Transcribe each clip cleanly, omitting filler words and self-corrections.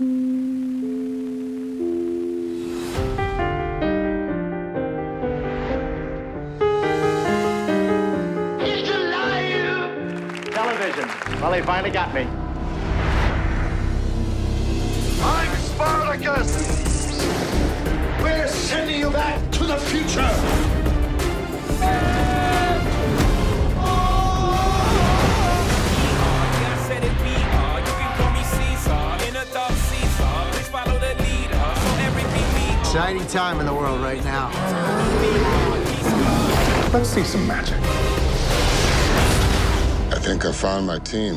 Well, they finally got me. I'm Spartacus! We're sending you back to the future! Exciting time in the world right now. Let's see some magic. I think I found my team.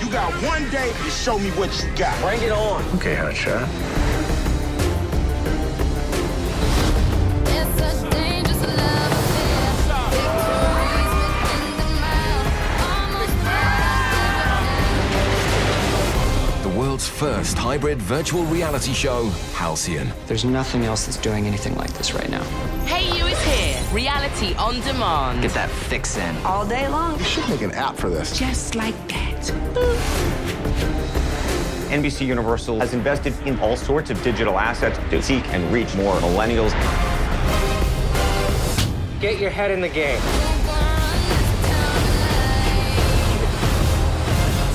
You got one day to show me what you got. Bring it on. Okay, Hotshot. World's first hybrid virtual reality show, Halcyon. There's nothing else that's doing anything like this right now. Hey You is here. Reality on demand. Get that fix in. All day long. You should make an app for this. Just like that. NBCUniversal has invested in all sorts of digital assets to seek and reach more millennials. Get your head in the game.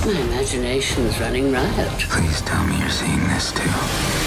My imagination's running riot. Please tell me you're seeing this too.